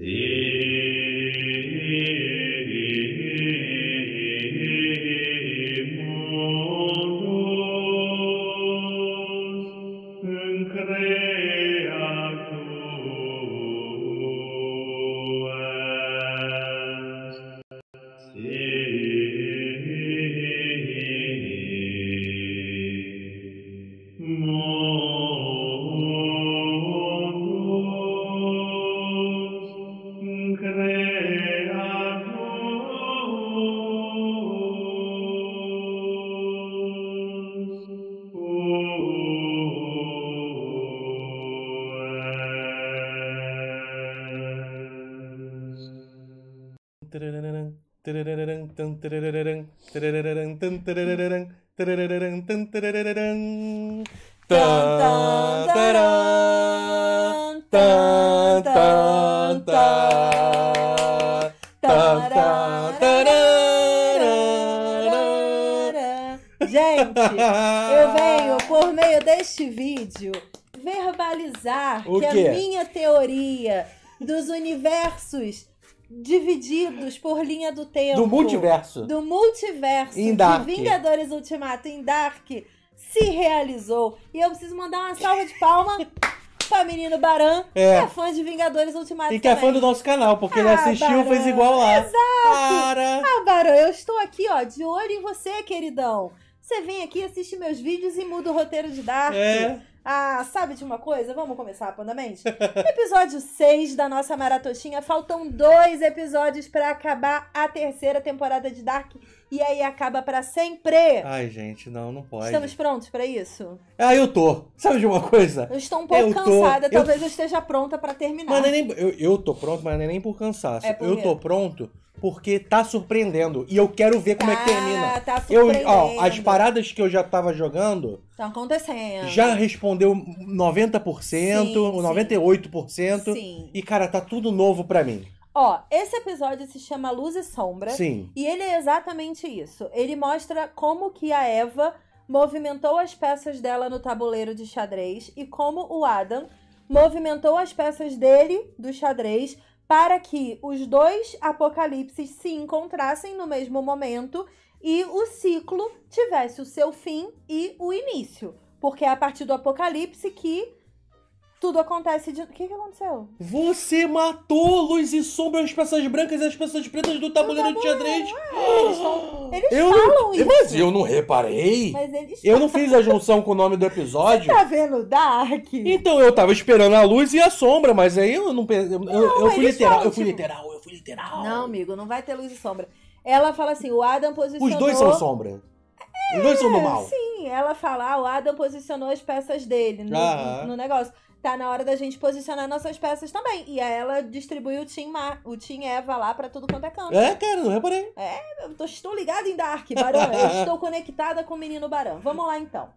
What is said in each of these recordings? Gente, eu venho por meio deste vídeo verbalizar que a minha teoria dos universos divididos por linha do tempo. Do multiverso. Em Dark. De Vingadores Ultimato em Dark se realizou. E eu preciso mandar uma salva de palma pra menino Baran, que é fã de Vingadores Ultimato. E que também é fã do nosso canal, porque ele assistiu Baran, fez igual lá. Exato. Baran, eu estou aqui, ó, de olho em você, queridão. Você vem aqui, assiste meus vídeos e muda o roteiro de Dark. É. Ah, sabe de uma coisa? Vamos começar, pandamente? Episódio 6 da nossa maratoxinha. Faltam 2 episódios pra acabar a 3ª temporada de Dark. E aí acaba pra sempre. Ai, gente, não pode. Estamos prontos pra isso? Ah, eu tô. Sabe de uma coisa? Eu estou um pouco cansada. Talvez eu esteja pronta pra terminar. Mas nem... eu tô pronto, mas não é nem por cansaço. É por eu tô pronto... Porque tá surpreendendo. E eu quero ver como é que termina. Tá surpreendendo. As paradas que eu já tava jogando... Estão acontecendo. Já respondeu 90%, sim, 98%. Sim. E, cara, tá tudo novo pra mim. Ó, esse episódio se chama Luz e Sombra. Sim. E ele é exatamente isso. Ele mostra como que a Eva movimentou as peças dela no tabuleiro de xadrez. E como o Adam movimentou as peças dele do xadrez... para que os dois apocalipses se encontrassem no mesmo momento e o ciclo tivesse o seu fim e o início. Porque é a partir do apocalipse que tudo acontece de... O que aconteceu? Você matou luz e sombra, as peças brancas e as peças pretas do tabuleiro de xadrez. Eles falam isso. Mas eu não reparei. Mas eles falam. Eu não fiz a junção com o nome do episódio. Você tá vendo Dark? Então eu tava esperando a luz e a sombra, mas aí eu não... Eu fui literal, eu fui literal. Não, amigo, não vai ter luz e sombra. Ela fala assim, o Adam posicionou... Os dois são sombra. Os dois são do mal. Sim, ela fala, o Adam posicionou as peças dele no negócio. Tá na hora da gente posicionar nossas peças também. E aí ela distribui o Team Eva lá pra tudo quanto é canto. É, cara, não reparei. É, eu estou ligada em Dark, Baran. Eu estou conectada com o menino Baran. Vamos lá, então.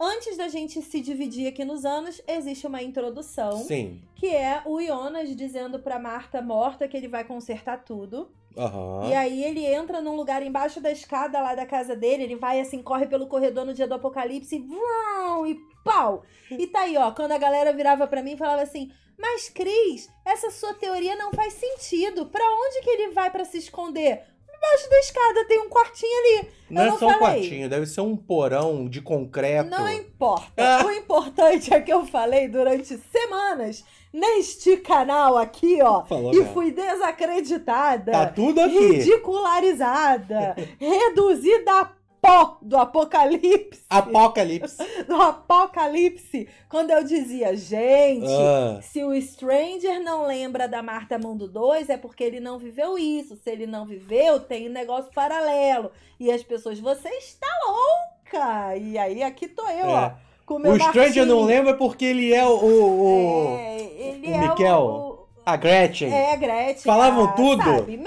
Antes da gente se dividir aqui nos anos, existe uma introdução. Sim. Que é o Jonas dizendo pra Martha morta que ele vai consertar tudo. Uhum. E aí ele entra num lugar embaixo da escada lá da casa dele. Ele vai assim, corre pelo corredor no dia do apocalipse e pau! E tá aí, ó, quando a galera virava pra mim e falava assim, mas Cris, essa sua teoria não faz sentido. Pra onde que ele vai pra se esconder? Embaixo da escada tem um quartinho ali. Não é só um quartinho, deve ser um porão de concreto. Não importa. O importante é que eu falei durante semanas neste canal aqui, ó. Falou, e fui desacreditada. Tá tudo aqui. Ridicularizada. Reduzida a pó do apocalipse. Quando eu dizia, gente, se o Stranger não lembra da Martha Mundo 2, é porque ele não viveu isso. Se ele não viveu, tem um negócio paralelo. E as pessoas, você está louca! E aí, aqui tô eu, ó. Com o meu Stranger não lembra porque ele é o Mikkel. A Gretchen. É, a Gretchen. Falavam tudo? Sabe?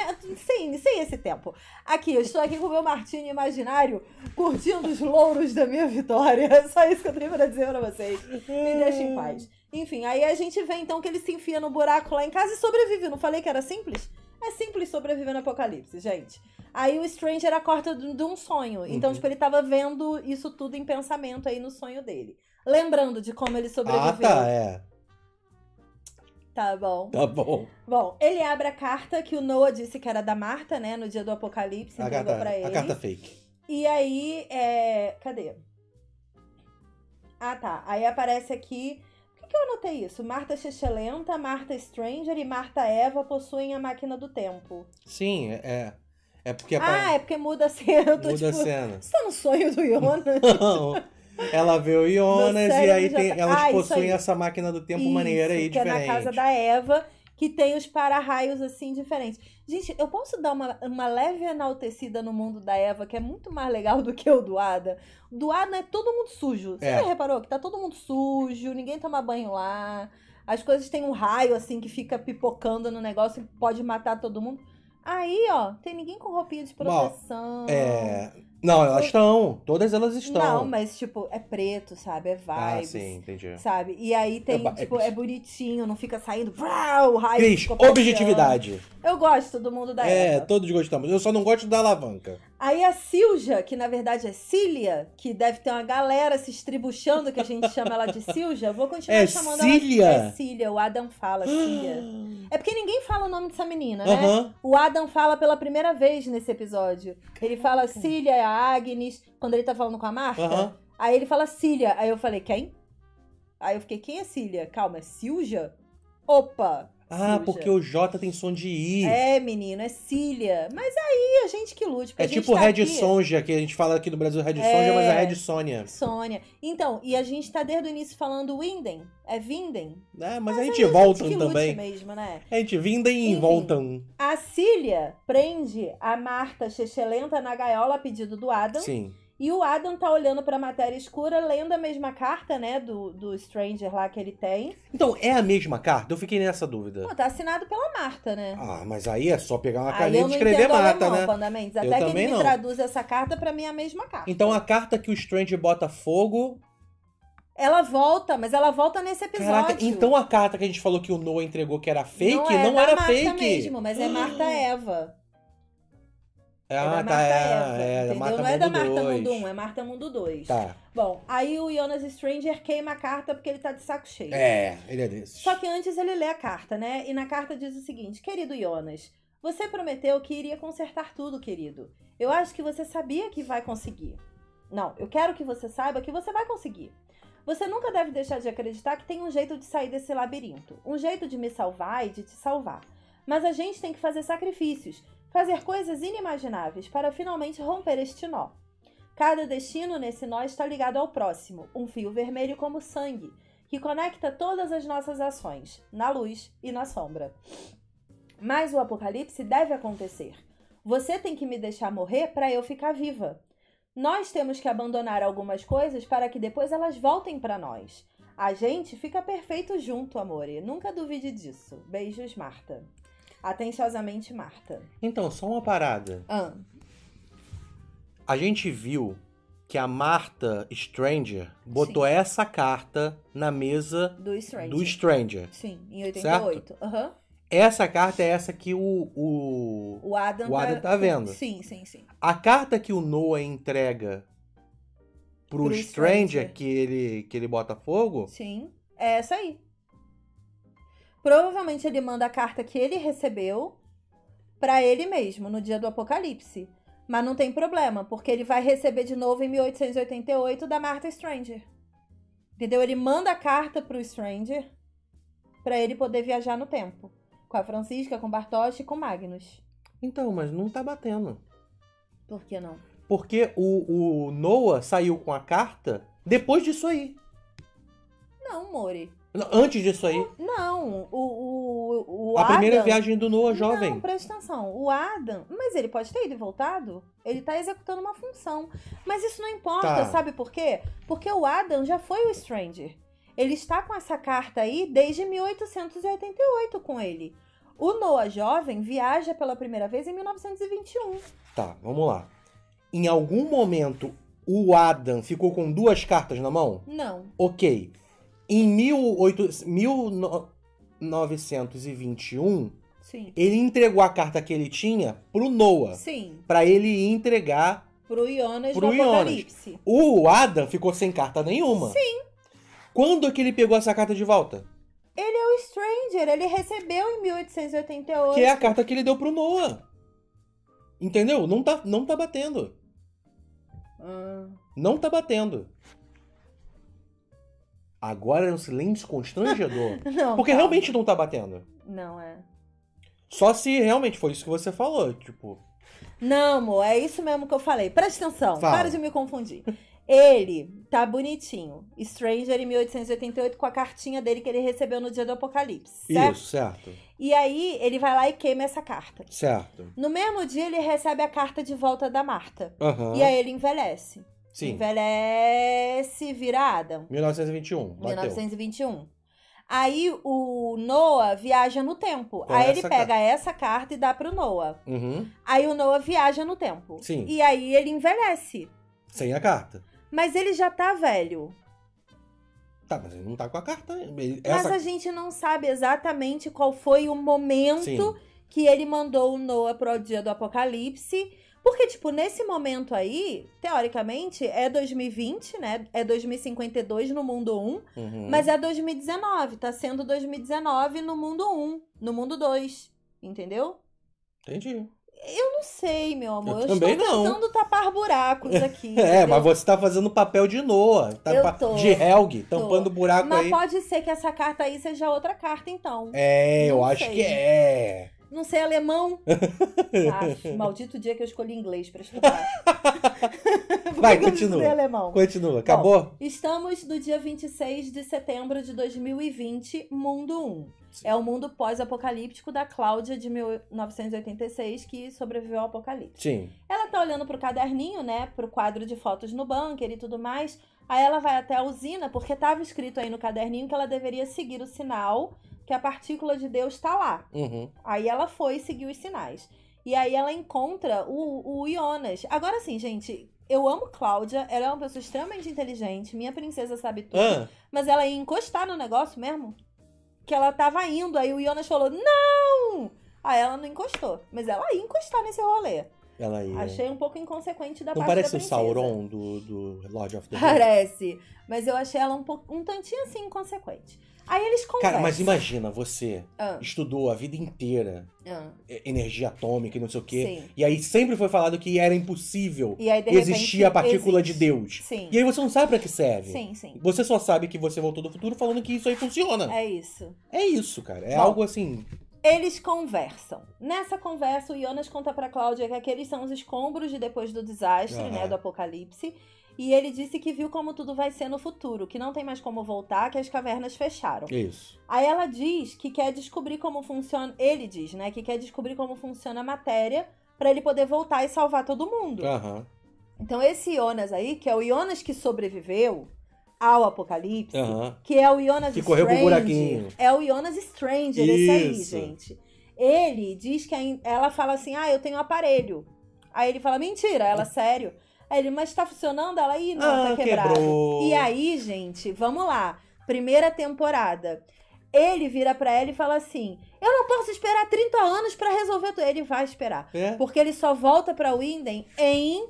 Sim, sem esse tempo. Aqui, eu estou aqui com o meu Martinho imaginário, curtindo os louros da minha vitória. É só isso que eu tenho pra dizer pra vocês. Me deixem em paz. Enfim, aí a gente vê então que ele se enfia no buraco lá em casa e sobrevive. Não falei que era simples? É simples sobreviver no apocalipse, gente. Aí o Stranger acorda de um sonho. Então, tipo, ele tava vendo isso tudo em pensamento aí no sonho dele. Lembrando de como ele sobreviveu. Tá bom. Tá bom. Bom, ele abre a carta que o Noah disse que era da Martha, né? No dia do apocalipse, entregou pra ele. A carta fake. E aí, cadê? Ah, tá. Aí aparece aqui... Por que eu anotei isso? Martha Chechelenta, Martha Stranger e Martha Eva possuem a máquina do tempo. Sim, é... É porque é porque muda a cena. Muda a cena. Isso tá no sonho do Jonas? Não. Ela vê o Jonas e aí elas possuem essa máquina do tempo maneira aí, diferente. Que é na casa da Eva, que tem os para-raios assim, diferentes. Gente, eu posso dar uma leve enaltecida no mundo da Eva, que é muito mais legal do que o do Adam? O do Adam é todo mundo sujo. Você já reparou que tá todo mundo sujo, ninguém toma banho lá. As coisas têm um raio assim que fica pipocando no negócio e pode matar todo mundo. Aí, ó, tem ninguém com roupinha de proteção. Não, elas estão. Todas elas estão. Não, mas, tipo, é preto, sabe? É vibes. Ah, sim, entendi. Sabe? E aí tem, tipo, é bonitinho, não fica saindo... Uau, raio, Cris, objetividade. Eu gosto do mundo da Eva. É, todos gostamos. Eu só não gosto da alavanca. Aí a Silja, que na verdade é Silja, que deve ter uma galera se estribuchando, que a gente chama ela de Silja. Vou continuar chamando Silja. Ela de Silja. O Adam fala Silja. É porque ninguém fala o nome dessa menina, né? O Adam fala pela primeira vez nesse episódio. Ele fala Silja, a Agnes, quando ele tá falando com a Martha. Aí ele fala Silja. Aí eu falei, quem? Aí eu fiquei, quem é Silja? Calma, é Silja? Opa! Ah, Silja. Porque o J tem som de I. É, menino, é Silja. Mas aí, a gente que lute. É tipo Red Sonja, que a gente fala aqui do Brasil Red Sonja, mas é Red Sonja. Sonja. Então, e a gente tá desde o início falando Winden. É Winden. É, mas a gente volta também. Lute mesmo, né? A gente Winden e voltam. A Silja prende a Martha Chechelenta na gaiola a pedido do Adam. Sim. E o Adam tá olhando pra matéria escura, lendo a mesma carta, né, do Stranger lá que ele tem. Então, é a mesma carta? Eu fiquei nessa dúvida. Pô, tá assinado pela Martha, né? Ah, mas aí é só pegar uma caneta e escrever Martha, né? Até eu que ele me traduz essa carta, pra mim é a mesma carta. Então, a carta que o Stranger bota fogo... Ela volta, mas ela volta nesse episódio. Caraca, então a carta que a gente falou que o Noah entregou que era fake, não era fake. Não é da Martha mesmo, mas é Martha Eva. Ah, tá, é Martha. Não é da Martha Mundo 1, é Martha Mundo 2. Tá. Bom, aí o Jonas Stranger queima a carta porque ele tá de saco cheio. É, ele é desses. Só que antes ele lê a carta, né? E na carta diz o seguinte: querido Jonas, você prometeu que iria consertar tudo, querido. Eu acho que você sabia que vai conseguir. Não, eu quero que você saiba que você vai conseguir. Você nunca deve deixar de acreditar que tem um jeito de sair desse labirinto. Um jeito de me salvar e de te salvar. Mas a gente tem que fazer sacrifícios. Fazer coisas inimagináveis para finalmente romper este nó. Cada destino nesse nó está ligado ao próximo, um fio vermelho como sangue, que conecta todas as nossas ações, na luz e na sombra. Mas o apocalipse deve acontecer. Você tem que me deixar morrer para eu ficar viva. Nós temos que abandonar algumas coisas para que depois elas voltem para nós. A gente fica perfeito junto, amore. Nunca duvide disso. Beijos, Martha. Atenciosamente, Martha. Então, só uma parada. A gente viu que a Martha Stranger botou essa carta na mesa do Stranger. Sim, em 88. Aham. Essa carta é essa que o Adam tá vendo. Sim. A carta que o Noah entrega pro Stranger, que ele bota fogo... Sim, é essa aí. Provavelmente ele manda a carta que ele recebeu pra ele mesmo, no dia do apocalipse. Mas não tem problema, porque ele vai receber de novo em 1888 da Martha Stranger. Entendeu? Ele manda a carta pro Stranger pra ele poder viajar no tempo. Com a Francisca, com o Bartosz e com o Magnus. Então, mas não tá batendo. Por que não? Porque o Noah saiu com a carta depois disso aí. Não, Mori. Antes disso aí? Não, o Adam... A primeira viagem do Noah jovem. Não, presta atenção. O Adam... Mas ele pode ter ido e voltado? Ele tá executando uma função. Mas isso não importa, sabe por quê? Porque o Adam já foi o Stranger. Ele está com essa carta aí desde 1888 com ele. O Noah jovem viaja pela primeira vez em 1921. Tá, vamos lá. Em algum momento, o Adam ficou com duas cartas na mão? Não. Ok. Em 1921, ele entregou a carta que ele tinha pro Noah. Sim. Pra ele entregar pro Jonas no apocalipse. O Adam ficou sem carta nenhuma. Sim. Quando é que ele pegou essa carta de volta? Ele é o Stranger, ele recebeu em 1888. Que é a carta que ele deu pro Noah. Entendeu? Não tá batendo. Não tá batendo. Agora é um silêncio constrangedor. Não, porque realmente não tá batendo. Não, é. Só se realmente foi isso que você falou, tipo... Não, amor, é isso mesmo que eu falei. Presta atenção, para de me confundir. Ele tá bonitinho. Stranger em 1888 com a cartinha dele que ele recebeu no dia do apocalipse, certo? Isso, certo. E aí ele vai lá e queima essa carta. Certo. No mesmo dia ele recebe a carta de volta da Martha. Uhum. E aí ele envelhece. Sim. Envelhece, vira Adam. 1921, bateu. 1921. Aí o Noah viaja no tempo. Aí ele pega essa carta e dá pro Noah. Uhum. Aí o Noah viaja no tempo. Sim. E aí ele envelhece. Sem a carta. Mas ele já tá velho. Tá, mas ele não tá com a carta. Mas a gente não sabe exatamente qual foi o momento que ele mandou o Noah pro dia do apocalipse. Porque, tipo, nesse momento aí, teoricamente, é 2020, né? É 2052 no mundo 1, mas é 2019. Tá sendo 2019 no mundo 1, no mundo 2. Entendeu? Entendi. Eu não sei, meu amor. Eu estou tentando tapar buracos aqui. É, mas você tá fazendo papel de Noah. De Helge, tampando buraco aí. Mas pode ser que essa carta aí seja outra carta, então. É, eu acho que é. Não sei alemão. Ah, maldito dia que eu escolhi inglês pra estudar. Vai, continua. Alemão. Continua, acabou? Bom, estamos no dia 26 de setembro de 2020, mundo 1. Sim. É o mundo pós-apocalíptico da Cláudia de 1986, que sobreviveu ao apocalipse. Sim. Ela tá olhando pro caderninho, né? Pro quadro de fotos no bunker e tudo mais. Aí ela vai até a usina, porque tava escrito aí no caderninho que ela deveria seguir o sinal... que a partícula de Deus tá lá. Uhum. Aí ela foi e seguiu os sinais. E aí ela encontra o Jonas. Agora sim, gente, eu amo Cláudia. Ela é uma pessoa extremamente inteligente. Minha princesa sabe tudo. Mas ela ia encostar no negócio mesmo. Que ela tava indo. Aí o Jonas falou, não! Aí ela não encostou. Mas ela ia encostar nesse rolê. Ela ia. Achei um pouco inconsequente da parte da princesa. Não parece o Sauron do Lord of the Rings? Parece. Mas eu achei ela um tantinho assim inconsequente. Aí eles conversam. Cara, mas imagina, você estudou a vida inteira energia atômica e não sei o quê. Sim. E aí sempre foi falado que era impossível existir a partícula de Deus. Sim. E aí você não sabe pra que serve. Sim, sim. Você só sabe que você voltou do futuro falando que isso aí funciona. É isso. É isso, cara. É algo assim... Eles conversam. Nessa conversa, o Jonas conta pra Cláudia que aqueles são os escombros de depois do desastre, né, do apocalipse. E ele disse que viu como tudo vai ser no futuro, que não tem mais como voltar, que as cavernas fecharam. Isso. Aí ela diz que quer descobrir como funciona... Ele diz, né? Que quer descobrir como funciona a matéria pra ele poder voltar e salvar todo mundo. Uhum. Então esse Jonas aí, que é o Jonas que sobreviveu ao apocalipse, que é o Jonas Stranger... Que correu pro buraquinho. É o Jonas Stranger, esse aí, gente. Ele diz que... Ela fala assim, ah, eu tenho um aparelho. Aí ele fala, mentira. Ela, sério... Ele, mas tá funcionando? Ela, ih, não, tá quebrado. Quebrou. E aí, gente, vamos lá. Primeira temporada. Ele vira pra ela e fala assim, eu não posso esperar 30 anos pra resolver tudo. Ele vai esperar. É? Porque ele só volta pra Winden em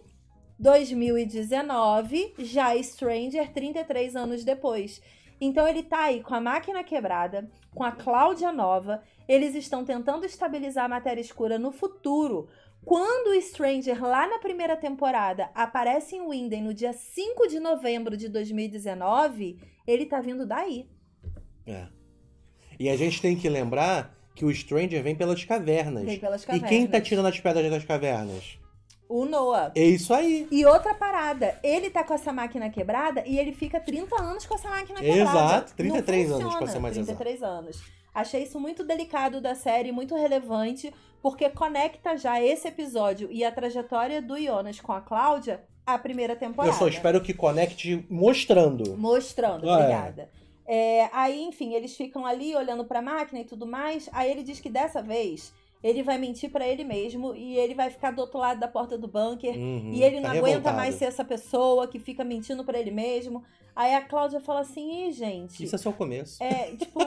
2019, já Stranger, 33 anos depois. Então ele tá aí com a máquina quebrada, com a Cláudia nova. Eles estão tentando estabilizar a matéria escura no futuro. Quando o Stranger, lá na primeira temporada, aparece em Winden no dia 5 de novembro de 2019, ele tá vindo daí. É. E a gente tem que lembrar que o Stranger vem pelas cavernas. Vem pelas cavernas. E quem tá tirando as pedras das cavernas? O Noah. É isso aí. E outra parada, ele tá com essa máquina quebrada e ele fica 30 anos com essa máquina quebrada. Exato, 33 anos pra ser mais exato. 33 anos. Achei isso muito delicado da série, muito relevante, porque conecta já esse episódio e a trajetória do Jonas com a Cláudia à primeira temporada. Eu só espero que conecte mostrando. Mostrando, obrigada. É, aí, enfim, eles ficam ali olhando pra máquina e tudo mais. Aí ele diz que dessa vez ele vai mentir pra ele mesmo e ele vai ficar do outro lado da porta do bunker. E ele não aguenta mais ser essa pessoa que fica mentindo pra ele mesmo. Aí a Cláudia fala assim, ih, gente... Isso é só o começo. É, tipo...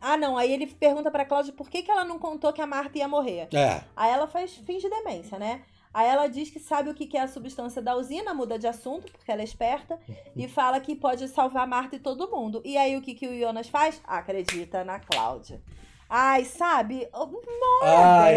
Ah, não. Aí ele pergunta pra Cláudia por que ela não contou que a Martha ia morrer. É. Aí ela finge demência, né? Aí ela diz que sabe o que é a substância da usina, muda de assunto, porque ela é esperta, e fala que pode salvar Martha e todo mundo. E aí o que o Jonas faz? Acredita na Cláudia. Ai, sabe? Ai,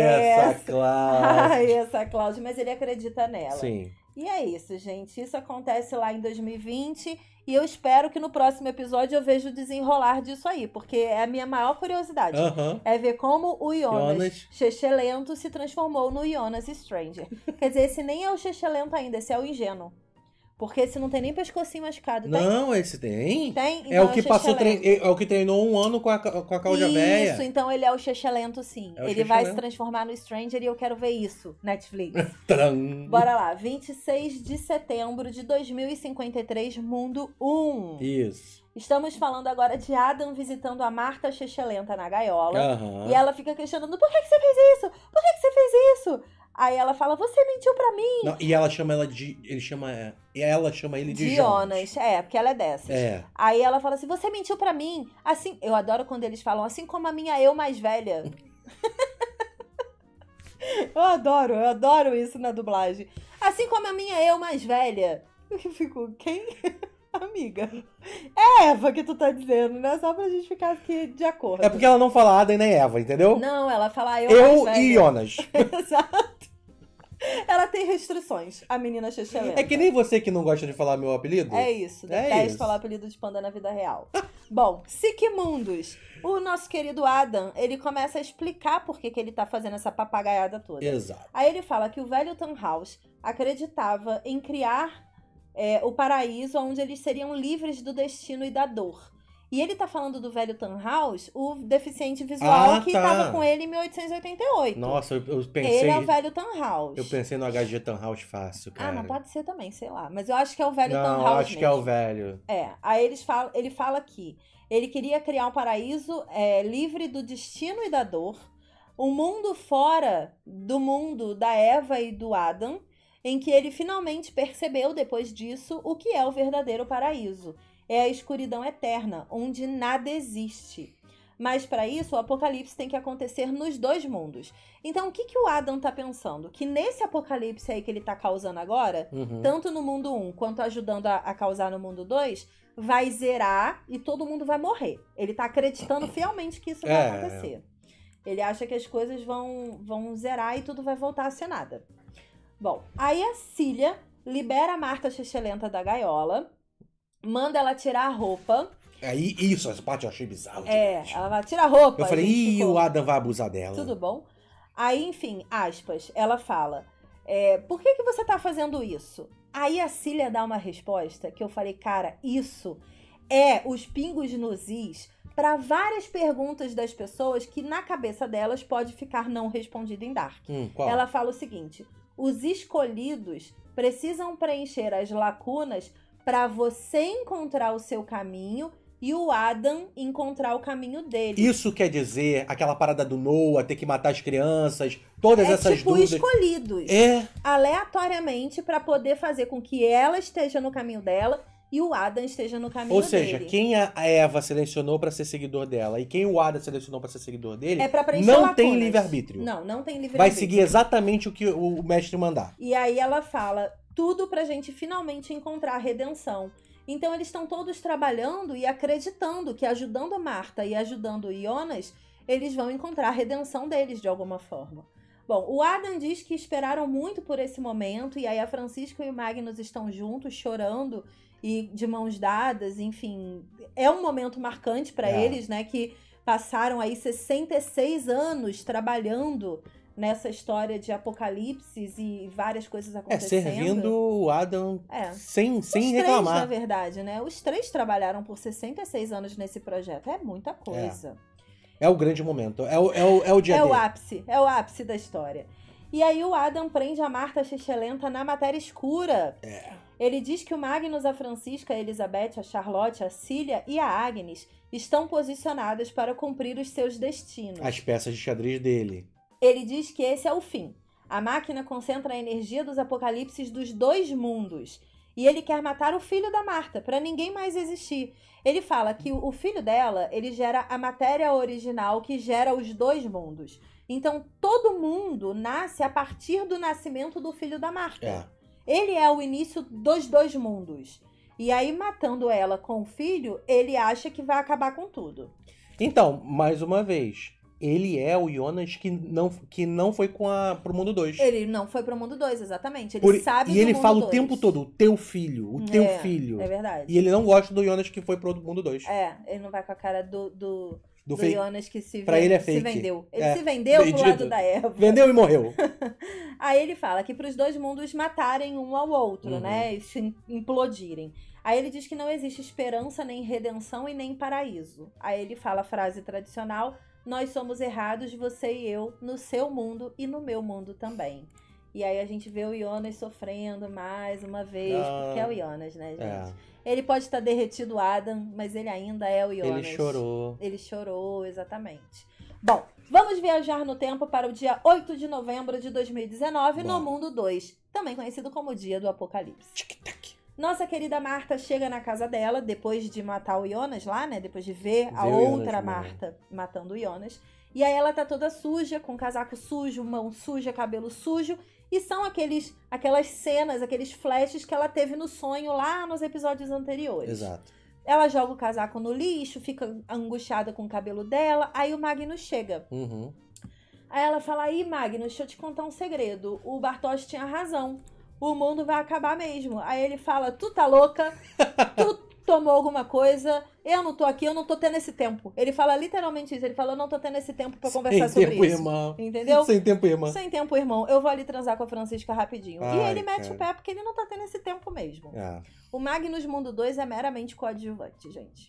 essa Cláudia. Mas ele acredita nela. Sim. E é isso, gente. Isso acontece lá em 2020. E eu espero que no próximo episódio eu veja o desenrolar disso aí. Porque é a minha maior curiosidade. Uhum. É ver como o Jonas Chechelento se transformou no Jonas Stranger. Quer dizer, esse nem é o Chechelento ainda. Esse é o ingênuo. Porque esse não tem nem pescocinho machucado. Não, tem? Esse tem. Tem? Então é o que passou é o que treinou um ano com a Cláudia Véia. Isso, então ele é o Chechelento, sim. É o ele vai se transformar no Stranger e eu quero ver isso, Netflix. Bora lá. 26 de setembro de 2053, Mundo 1. Isso. Estamos falando agora de Adam visitando a Martha Chechelenta na gaiola. Uhum. E ela fica questionando, por que você fez isso? Por que você fez isso? Aí ela fala, você mentiu pra mim. Não, e ela chama ela de... Ela chama ele de Jonas. É, porque ela é dessas. É. Aí ela fala assim, você mentiu pra mim. Assim, eu adoro quando eles falam, assim como a minha eu mais velha. eu adoro isso na dublagem. Assim como a minha eu mais velha. Eu fico, quem? Amiga, é Eva que tu tá dizendo, né? Só pra gente ficar aqui de acordo. É porque ela não fala Adam nem Eva, entendeu? Não, ela fala eu mais e Jonas. Exato. Ela tem restrições, a menina Chechelenta. É que nem você que não gosta de falar meu apelido. É isso, detesto falar apelido de panda na vida real. Bom, Siquemundos. O nosso querido Adam, ele começa a explicar por que ele tá fazendo essa papagaiada toda. Exato. Aí ele fala que o velho Tannhaus acreditava em criar o paraíso onde eles seriam livres do destino e da dor. E ele tá falando do velho Tannhaus, o deficiente visual que tava com ele em 1888. Nossa, eu pensei... Ele é o velho Tannhaus. Eu pensei no HG Tannhaus fácil, cara. Ah, não, pode ser também, sei lá. Mas eu acho que é o velho Tannhaus mesmo. Não, eu acho que é o velho. É, aí ele fala que ele queria criar um paraíso livre do destino e da dor, um mundo fora do mundo da Eva e do Adam, em que ele finalmente percebeu, depois disso, o que é o verdadeiro paraíso. É a escuridão eterna, onde nada existe. Mas, para isso, o apocalipse tem que acontecer nos dois mundos. Então, o que o Adam tá pensando? Que nesse apocalipse aí que ele tá causando agora, tanto no mundo 1 quanto ajudando a causar no mundo 2, vai zerar e todo mundo vai morrer. Ele tá acreditando fielmente que isso vai acontecer. Ele acha que as coisas vão zerar e tudo vai voltar a ser nada. Bom, aí a Silja libera a Martha Chechelenta da gaiola, manda ela tirar a roupa. Aí, isso, essa parte eu achei bizarro. Ela vai tirar a roupa. Eu falei, o Adam vai abusar dela. Tudo bom? Aí, enfim, aspas, ela fala, por que você tá fazendo isso? Aí a Silja dá uma resposta que eu falei, cara, isso é os pingos nos is para várias perguntas das pessoas que na cabeça delas pode ficar não respondida em Dark. Ela fala o seguinte... Os escolhidos precisam preencher as lacunas para você encontrar o seu caminho e o Adam encontrar o caminho dele. Isso quer dizer aquela parada do Noah, ter que matar as crianças, todas essas tipo dúvidas. Tipo, escolhidos. Aleatoriamente para poder fazer com que ela esteja no caminho dela e o Adam esteja no caminho dele. Ou seja, quem a Eva selecionou para ser seguidor dela e quem o Adam selecionou para ser seguidor dele, não tem livre-arbítrio. Não tem livre-arbítrio. Vai seguir exatamente o que o mestre mandar. E aí ela fala, tudo pra gente finalmente encontrar a redenção. Então eles estão todos trabalhando e acreditando que ajudando a Martha e ajudando o Jonas, eles vão encontrar a redenção deles de alguma forma. Bom, o Adam diz que esperaram muito por esse momento e aí a Francisca e o Magnus estão juntos, chorando e de mãos dadas, enfim, é um momento marcante para eles, né, que passaram aí 66 anos trabalhando nessa história de apocalipses e várias coisas acontecendo. Servindo o Adam sem reclamar. Os três, na verdade, né, os três trabalharam por 66 anos nesse projeto, é muita coisa. É o grande momento, é o dia dele. É o ápice da história. E aí o Adam prende a Martha Chechelenta na matéria escura. Ele diz que o Magnus, a Francisca, a Elizabeth, a Charlotte, a Silja e a Agnes estão posicionadas para cumprir os seus destinos. As peças de xadrez dele. Ele diz que esse é o fim. A máquina concentra a energia dos apocalipses dos dois mundos. E ele quer matar o filho da Martha, para ninguém mais existir. Ele fala que o filho dela, ele gera a matéria original que gera os dois mundos. Então, todo mundo nasce a partir do nascimento do filho da Martha. Ele é o início dos dois mundos. E aí, matando ela com o filho, ele acha que vai acabar com tudo. Então, mais uma vez, ele é o Jonas que não foi pro mundo 2. Ele não foi pro mundo 2, exatamente. Ele sabe do mundo 2. E ele fala o tempo todo, o teu filho, o teu filho. É verdade. E ele não gosta do Jonas que foi pro mundo 2. É, ele não vai com a cara do Jonas que se vendeu. Ele se vendeu pro lado da Eva. Vendeu e morreu. Aí ele fala que pros dois mundos matarem um ao outro, né? E se implodirem. Aí ele diz que não existe esperança, nem redenção e nem paraíso. Aí ele fala a frase tradicional... Nós somos errados, você e eu, no seu mundo e no meu mundo também. E aí a gente vê o Jonas sofrendo mais uma vez, porque é o Jonas, né, gente? Ele pode estar derretido, Adam, mas ele ainda é o Jonas. Ele chorou. Ele chorou, exatamente. Bom, vamos viajar no tempo para o dia 8 de novembro de 2019, no Mundo 2, também conhecido como o Dia do Apocalipse. Tic-tac. Nossa querida Martha chega na casa dela, depois de matar o Jonas lá, né? Depois de ver a outra Martha matando o Jonas. E aí ela tá toda suja, com casaco sujo, mão suja, cabelo sujo. E são aquelas cenas, aqueles flashes que ela teve no sonho lá nos episódios anteriores. Exato. Ela joga o casaco no lixo, fica angustiada com o cabelo dela. Aí o Magnus chega. Aí ela fala, aí Magnus, deixa eu te contar um segredo. O Bartosz tinha razão. O mundo vai acabar mesmo. Aí ele fala, tu tá louca, tu tomou alguma coisa, eu não tô aqui, eu não tô tendo esse tempo. Ele fala literalmente isso, ele fala, eu não tô tendo esse tempo pra conversar sobre isso. Sem tempo, irmão. Entendeu? Sem tempo, irmão. Sem tempo, irmão. Eu vou ali transar com a Francisca rapidinho. Ai, e ele mete o pé porque ele não tá tendo esse tempo mesmo. O Magnus Mundo 2 é meramente coadjuvante, gente.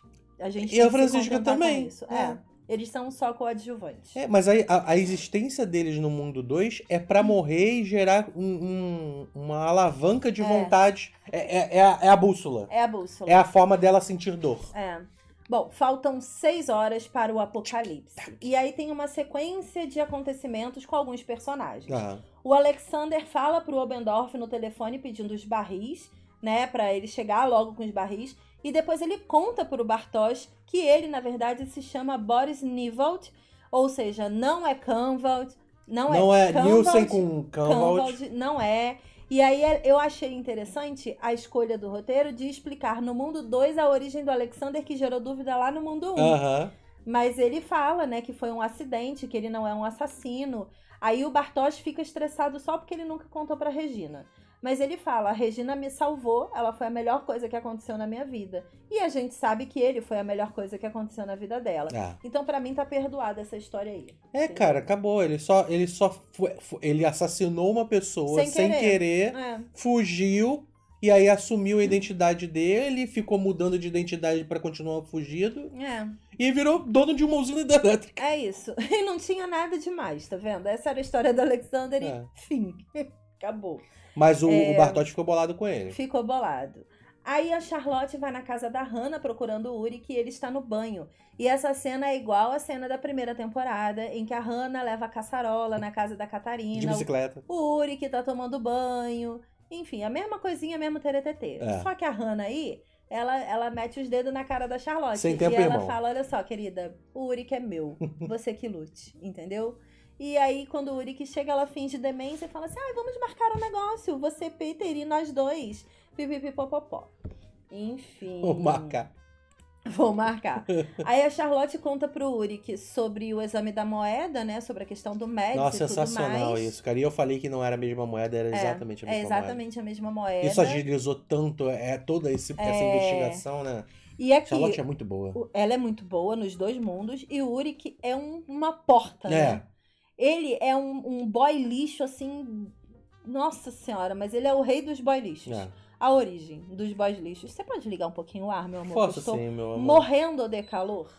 E a Francisca também. Eles são só coadjuvantes. Mas a existência deles no mundo 2 é pra morrer e gerar uma alavanca de vontade. É a bússola. É a bússola. É a forma dela sentir dor. Bom, faltam 6 horas para o apocalipse. E aí tem uma sequência de acontecimentos com alguns personagens. O Alexander fala pro Obendorf no telefone pedindo os barris, né? Pra ele chegar logo com os barris. E depois ele conta para o Bartosz que ele, na verdade, se chama Boris Nivald, ou seja, não é Kahnwald, não é Nielsen com Kahnwald, não é. E aí eu achei interessante a escolha do roteiro de explicar no mundo 2 a origem do Alexander, que gerou dúvida lá no mundo 1. Mas ele fala, né, que foi um acidente, que ele não é um assassino. Aí o Bartosz fica estressado só porque ele nunca contou para Regina. Mas ele fala, a Regina me salvou, ela foi a melhor coisa que aconteceu na minha vida. E a gente sabe que ele foi a melhor coisa que aconteceu na vida dela. Então, pra mim, tá perdoada essa história aí. Cara, acabou. Ele assassinou uma pessoa sem querer fugiu, e aí assumiu a identidade dele, ficou mudando de identidade pra continuar fugido. E virou dono de uma usina elétrica. É isso. E não tinha nada demais, tá vendo? Essa era a história do Alexander e fim. Acabou. Mas o Bartosz ficou bolado com ele. Ficou bolado. Aí a Charlotte vai na casa da Hannah procurando o Ulrich e ele está no banho. E essa cena é igual à cena da primeira temporada, em que a Hannah leva a caçarola na casa da Catarina. De bicicleta. O Ulrich tá tomando banho. Enfim, a mesma coisinha, mesmo teretetê. Só que a Hannah aí, ela mete os dedos na cara da Charlotte. Sem tempo, irmão. E ela fala, olha só, querida, o Ulrich é meu. Você que lute, entendeu? E aí, quando o Ulrich chega, ela finge demência e fala assim, vamos marcar um negócio, você, Peter, e nós dois. Pipipipopopó. Enfim. Vou marcar. Aí a Charlotte conta pro Ulrich sobre o exame da moeda, né, sobre a questão do médico. Nossa, e tudo sensacional mais. Isso, cara. E eu falei que não era a mesma moeda, era exatamente a mesma moeda. É exatamente a mesma moeda. Isso agilizou tanto toda essa investigação, né? E aqui, Charlotte é muito boa. Ela é muito boa nos dois mundos e o Ulrich é uma porta, né? Ele é um boy lixo, assim... Nossa senhora, mas ele é o rei dos boy lixos. A origem dos boys lixos. Você pode ligar um pouquinho o ar, meu amor? Posso sim, meu amor. Morrendo de calor.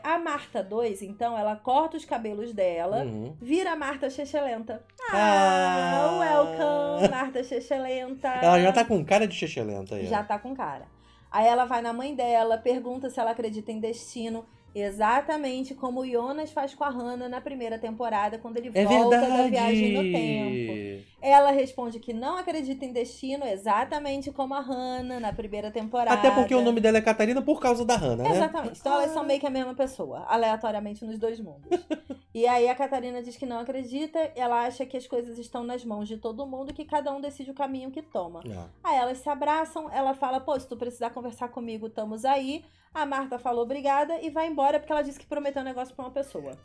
A Martha 2, então, ela corta os cabelos dela, vira a Martha Chechelenta. Welcome, Martha Chechelenta. Ela já tá com cara de Chechelenta aí. Já tá com cara. Aí ela vai na mãe dela, pergunta se ela acredita em destino. Exatamente como o Jonas faz com a Hannah na primeira temporada, quando ele volta da viagem no tempo. Ela responde que não acredita em destino, exatamente como a Hannah na primeira temporada. Até porque o nome dela é Catarina por causa da Hannah, né? Exatamente. Então elas são meio que a mesma pessoa, aleatoriamente nos dois mundos. E aí a Catarina diz que não acredita, ela acha que as coisas estão nas mãos de todo mundo, que cada um decide o caminho que toma. Aí elas se abraçam, ela fala, pô, se tu precisar conversar comigo, estamos aí. A Martha falou obrigada e vai embora porque ela disse que prometeu um negócio pra uma pessoa.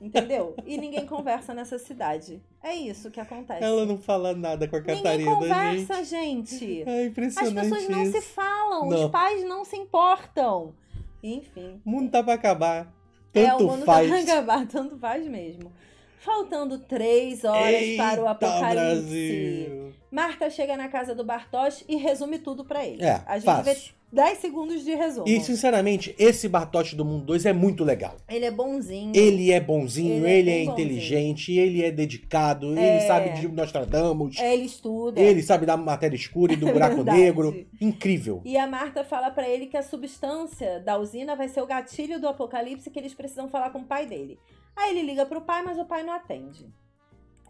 Entendeu? E ninguém conversa nessa cidade. É isso que acontece. Ela não fala nada com a Catarina. Ninguém conversa, gente. É impressionante. As pessoas não se falam, os pais não se importam. Enfim. O mundo tá pra acabar. Tanto faz. O mundo tá pra acabar, tanto faz mesmo. Faltando 3 horas para o apocalipse. Brasil. Martha chega na casa do Bartosz e resume tudo pra ele. A gente fácil. Vê 10 segundos de resumo. E, sinceramente, esse Bartosz do Mundo 2 é muito legal. Ele é bonzinho. Ele é inteligente, ele é dedicado, ele sabe de Nostradamus. Ele estuda. Ele sabe da matéria escura e do buraco negro. Incrível. E a Martha fala pra ele que a substância da usina vai ser o gatilho do apocalipse, que eles precisam falar com o pai dele. Aí ele liga pro pai, mas o pai não atende.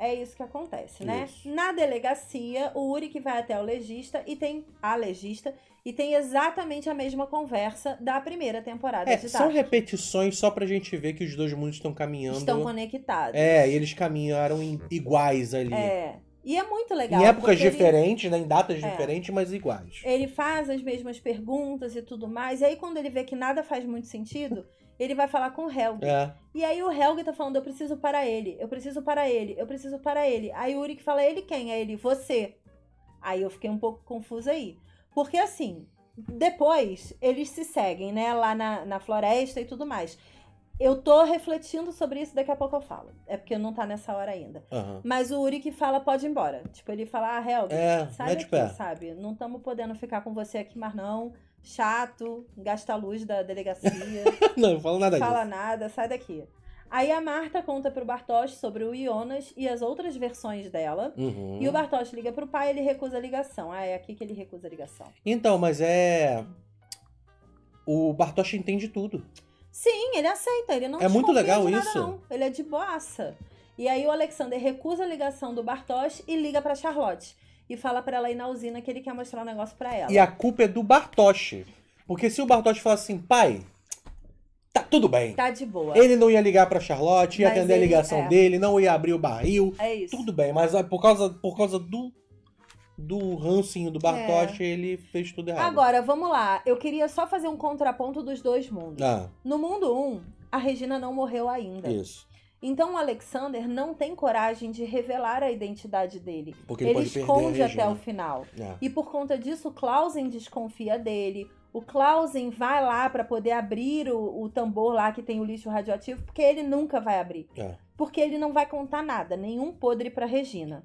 É isso que acontece, né? Isso. Na delegacia, o Ulrich vai até o legista e tem a legista e tem exatamente a mesma conversa da primeira temporada de Dark. São repetições só pra gente ver que os dois mundos estão caminhando. Estão conectados. E eles caminharam iguais ali. E é muito legal. Em épocas diferentes, né? Em datas diferentes, mas iguais. Ele faz as mesmas perguntas e tudo mais. E aí quando ele vê que nada faz muito sentido... Ele vai falar com o Helge. E aí o Helge tá falando, eu preciso parar ele, eu preciso parar ele, eu preciso parar ele. Aí o Ulrich fala, ele quem? Aí ele, você. Aí eu fiquei um pouco confusa aí. Porque assim, depois eles se seguem, né? Lá na floresta e tudo mais. Eu tô refletindo sobre isso, daqui a pouco eu falo. É porque não tá nessa hora ainda. Mas o Ulrich fala, pode ir embora. Tipo, ele fala, Helge, sai daqui, sabe? Não estamos podendo ficar com você aqui mais não. Chato, gasta a luz da delegacia. Não fala nada disso. Fala nada, sai daqui. Aí a Martha conta pro Bartosz sobre o Jonas e as outras versões dela. E o Bartosz liga pro pai e ele recusa a ligação. É aqui que ele recusa a ligação. Então, mas o Bartosz entende tudo. Sim, ele aceita, ele não desconfia. É muito legal isso. Não. Ele é de boaça. E aí o Alexander recusa a ligação do Bartosz e liga pra Charlotte. E fala pra ela ir na usina que ele quer mostrar um negócio pra ela. E a culpa é do Bartosz. Porque se o Bartosz falar assim, pai, tá tudo bem. Tá de boa. Ele não ia ligar pra Charlotte, ia atender a ligação dele, não ia abrir o barril. É isso. Tudo bem, mas por causa do rancinho do Bartosz, ele fez tudo errado. Agora, vamos lá. Eu queria só fazer um contraponto dos dois mundos. No mundo 1, a Regina não morreu ainda. Isso. Então o Alexander não tem coragem de revelar a identidade dele. Porque ele esconde até o final. E por conta disso, o Clausen desconfia dele. O Clausen vai lá para poder abrir o tambor lá que tem o lixo radioativo, porque ele nunca vai abrir. Porque ele não vai contar nada, nenhum podre para Regina.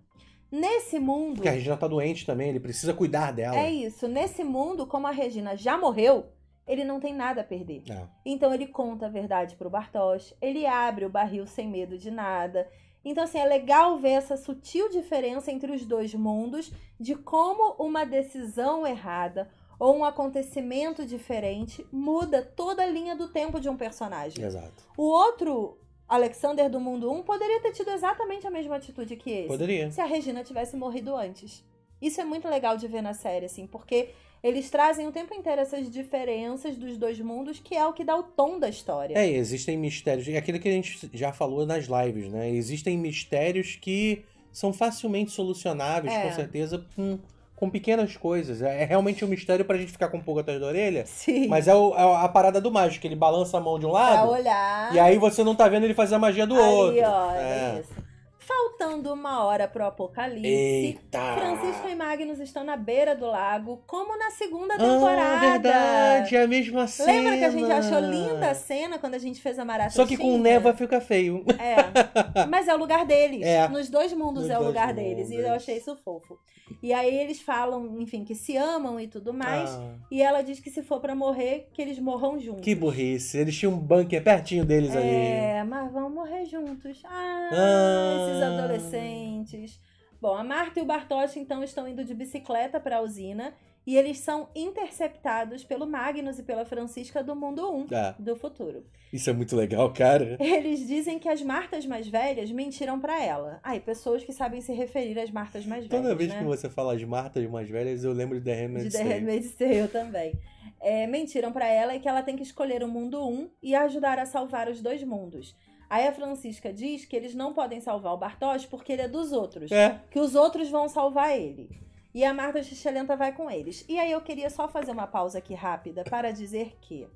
Nesse mundo... Porque a Regina tá doente também, ele precisa cuidar dela. É isso. Nesse mundo, como a Regina já morreu... Ele não tem nada a perder. Então ele conta a verdade pro Bartosz, ele abre o barril sem medo de nada. Então assim, é legal ver essa sutil diferença entre os dois mundos de como uma decisão errada ou um acontecimento diferente muda toda a linha do tempo de um personagem. Exato. O outro Alexander do mundo 1 poderia ter tido exatamente a mesma atitude que esse. Poderia. Se a Regina tivesse morrido antes. Isso é muito legal de ver na série, assim, porque... Eles trazem o tempo inteiro essas diferenças dos dois mundos, que é o que dá o tom da história. Existem mistérios. É aquilo que a gente já falou nas lives, né? Existem mistérios que são facilmente solucionáveis, com certeza, com pequenas coisas. É realmente um mistério pra gente ficar com um pouco atrás da orelha. Sim. Mas é a parada do mágico. Ele balança a mão de um lado. Pra olhar. E aí você não tá vendo ele fazer a magia do outro. É isso. Faltando 1 hora pro apocalipse, Francisca e Magnus estão na beira do lago, como na segunda temporada. Verdade, é a mesma cena. Lembra que a gente achou linda a cena quando a gente fez a maratona? Só que com neva fica feio. Mas é o lugar deles. Nos dois mundos é o lugar deles. E eu achei isso fofo. E aí eles falam, enfim, que se amam e tudo mais. E ela diz que se for pra morrer, que eles morram juntos. Que burrice. Eles tinham um bunker pertinho deles ali. Mas vão morrer juntos. Esses adolescentes. Bom, a Martha e o Bartosz, então, estão indo de bicicleta pra usina. E eles são interceptados pelo Magnus e pela Francisca do mundo 1 do futuro. Isso é muito legal, cara. Eles dizem que as Martas mais velhas mentiram pra ela. Ah, e pessoas que sabem se referir às Martas mais velhas, toda vez que você fala as Martas mais velhas, eu lembro de The Handmaid's Tale. De The Handmaid's Tale também. É, mentiram pra ela e que ela tem que escolher o mundo 1 e ajudar a salvar os dois mundos. Aí a Francisca diz que eles não podem salvar o Bartosz porque ele é dos outros. É. Que os outros vão salvar ele. E a Martha Xixelenta vai com eles. E aí eu queria só fazer uma pausa aqui rápida para dizer que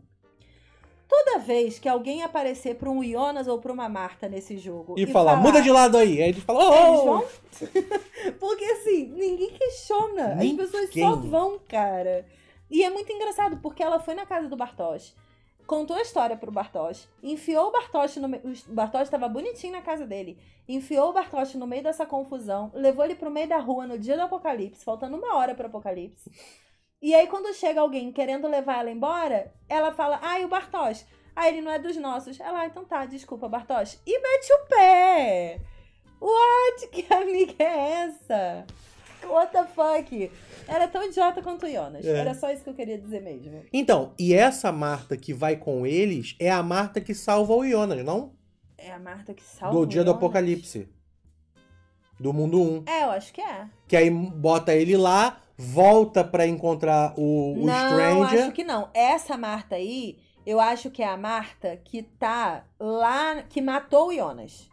toda vez que alguém aparecer para um Jonas ou para uma Martha nesse jogo... E falar, muda de lado aí! Aí eles falam, oh! Eles vão? Porque assim, ninguém questiona. As pessoas só vão, cara. E é muito engraçado, porque ela foi na casa do Bartosz. Contou a história pro Bartosz, enfiou o Bartosz no meio... O Bartosz tava bonitinho na casa dele. Enfiou o Bartosz no meio dessa confusão, levou ele pro meio da rua no dia do apocalipse, faltando 1 hora pro apocalipse. E aí, quando chega alguém querendo levar ela embora, ela fala, ah, e o Bartosz? Ah, ele não é dos nossos. Ela, então tá, desculpa, Bartosz. E mete o pé! What? Que amiga é essa? What the fuck? Era tão idiota quanto o Jonas. É. Era só isso que eu queria dizer mesmo. Então, e essa Martha que vai com eles é a Martha que salva o Jonas, não? É a Martha que salva o Jonas? Do dia do Apocalipse. Do mundo 1. É, eu acho que é. Que aí bota ele lá, volta pra encontrar o Stranger. Não, acho que não. Essa Martha aí, eu acho que é a Martha que tá lá, que matou o Jonas.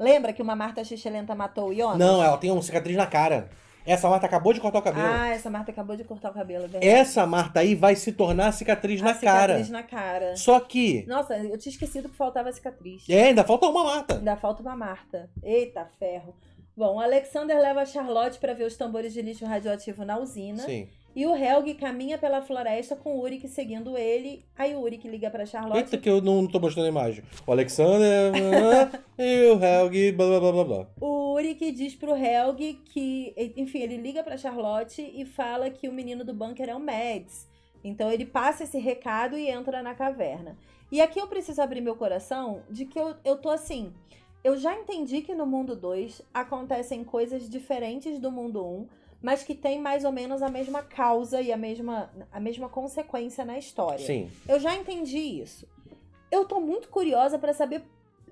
Lembra que uma Martha Xixelenta matou o Jonas? Não, ela tem uma cicatriz na cara. Essa Martha acabou de cortar o cabelo. Ah, essa Martha acabou de cortar o cabelo, velho. Essa Martha aí vai se tornar cicatriz na cara. Cicatriz na cara. Só que... Nossa, eu tinha esquecido que faltava a cicatriz. É, ainda falta uma Martha. Ainda falta uma Martha. Eita, ferro. Bom, o Alexander leva a Charlotte pra ver os tambores de lixo radioativo na usina. Sim. E o Helge caminha pela floresta com o Ulrich seguindo ele. Aí o Ulrich liga pra Charlotte. Eita, que eu não tô mostrando a imagem. O Alexander e o Helge, blá, blá, blá, blá. O Ulrich diz pro Helge que... Enfim, ele liga pra Charlotte e fala que o menino do bunker é o Mads. Então ele passa esse recado e entra na caverna. E aqui eu preciso abrir meu coração de que eu tô assim... Eu já entendi que no mundo 2 acontecem coisas diferentes do mundo 1... mas que tem mais ou menos a mesma causa e a mesma consequência na história. Sim. Eu já entendi isso. Eu tô muito curiosa pra saber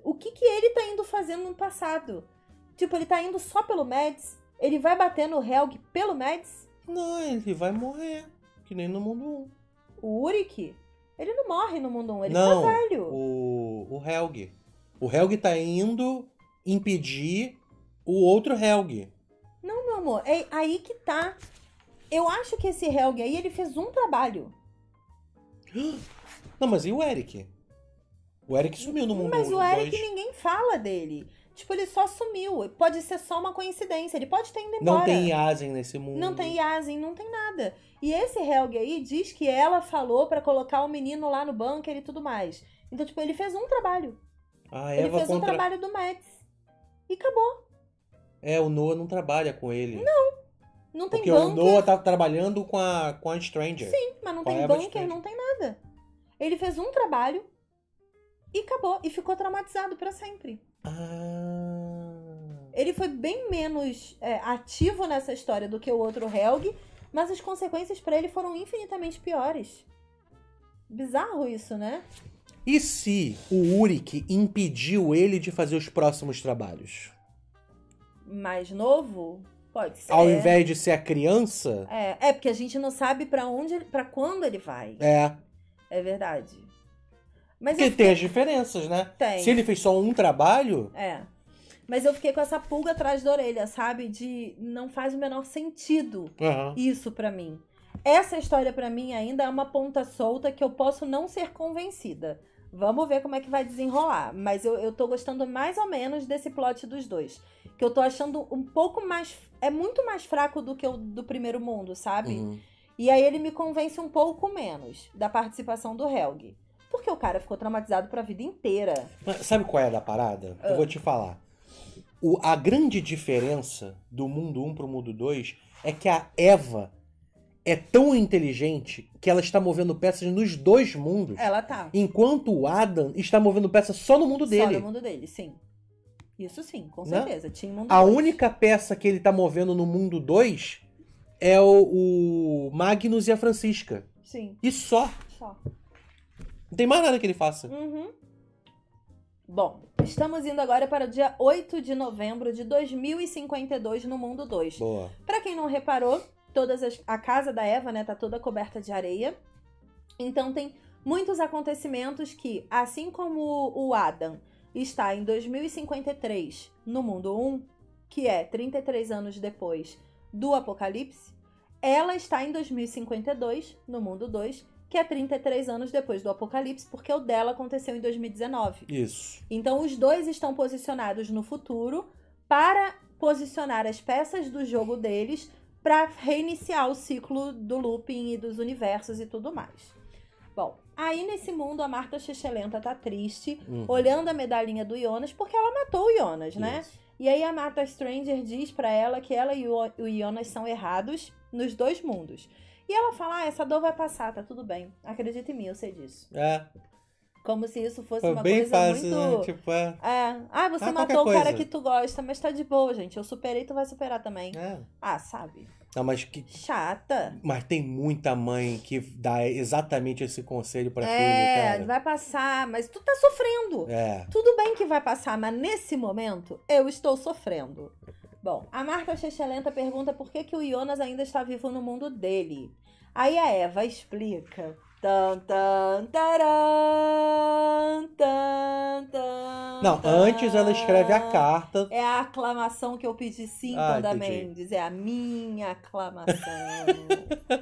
o que ele tá indo fazendo no passado. Tipo, ele tá indo só pelo Mads? Ele vai bater no Helge pelo Mads? Não, ele vai morrer. Que nem no mundo 1. O Ulrich? Ele não morre no mundo 1, ele não, tá velho. O Helge. O Helge tá indo impedir o outro Helge. Não, meu amor, é aí que tá. Eu acho que esse Helge aí, ele fez um trabalho. Não, mas e o Eric? O Eric sumiu no mundo. Mas o Eric, ninguém fala dele. Tipo, ele só sumiu. Pode ser só uma coincidência. Ele pode ter ido embora. Não tem Yasin nesse mundo. Não tem Yasin, não tem nada. E esse Helge aí diz que ela falou pra colocar o menino lá no bunker e tudo mais. Então, tipo, ele fez um trabalho. Ah, ele fez um trabalho do Mads. E acabou. É, o Noah não trabalha com ele. Não tem bunker. Porque o Noah tá trabalhando com a Stranger. Sim, mas não tem bunker, não tem nada. Ele fez um trabalho e acabou. E ficou traumatizado pra sempre. Ah. Ele foi bem menos ativo nessa história do que o outro Helge, mas as consequências pra ele foram infinitamente piores. Bizarro isso, né? E se o Ulrich impediu ele de fazer os próximos trabalhos? Mais novo, pode ser. Ao invés de ser a criança... É porque a gente não sabe pra onde, pra quando ele vai. É. É verdade. Mas porque tem as diferenças, né? Tem. Se ele fez só um trabalho... É. Mas eu fiquei com essa pulga atrás da orelha, sabe? De não faz o menor sentido isso pra mim. Essa história pra mim ainda é uma ponta solta que eu posso não ser convencida. Vamos ver como é que vai desenrolar. Mas eu tô gostando mais ou menos desse plot dos dois. Que eu tô achando um pouco mais... É muito mais fraco do que o do primeiro mundo, sabe? Uhum. E aí ele me convence um pouco menos da participação do Helge. Porque o cara ficou traumatizado pra vida inteira. Mas sabe qual é da parada? Eu vou te falar. A grande diferença do mundo 1 pro mundo 2 é que a Eva é tão inteligente que ela está movendo peças nos dois mundos. Ela tá. Enquanto o Adam está movendo peças só no mundo dele. Só no mundo dele, sim. Isso sim, com certeza. Tinha mundo 2. Única peça que ele tá movendo no mundo 2 é o Magnus e a Francisca. Sim. E só. Só. Não tem mais nada que ele faça. Uhum. Bom, estamos indo agora para o dia 8 de novembro de 2052 no Mundo 2. Boa. Pra quem não reparou, a casa da Eva, né, tá toda coberta de areia. Então tem muitos acontecimentos que, assim como o Adam está em 2053 no Mundo 1, que é 33 anos depois do Apocalipse, ela está em 2052 no Mundo 2, que é 33 anos depois do Apocalipse, porque o dela aconteceu em 2019. Isso. Então, os dois estão posicionados no futuro para posicionar as peças do jogo deles para reiniciar o ciclo do looping e dos universos e tudo mais. Bom, aí nesse mundo, a Martha Xexelenta tá triste, olhando a medalhinha do Jonas, porque ela matou o Jonas, isso, né? E aí a Martha Stranger diz para ela que ela e o Jonas são errados nos dois mundos. E ela fala, ah, essa dor vai passar, tá tudo bem. Acredita em mim, eu sei disso. É. Como se isso fosse uma coisa fácil, muito... Né? Tipo, é... É. Ah, você matou o cara que tu gosta, mas tá de boa, gente. Eu superei, tu vai superar também. É. Ah, sabe? Não, mas que... Chata. Mas tem muita mãe que dá exatamente esse conselho pra filho, cara. É, vai passar, mas tu tá sofrendo. É. Tudo bem que vai passar, mas nesse momento, eu estou sofrendo. Bom, a Martha Xexelenta pergunta por que o Jonas ainda está vivo no mundo dele. Aí a Eva explica. Não, antes ela escreve a carta. É a aclamação que eu pedi sim, Amanda Mendes. É a minha aclamação.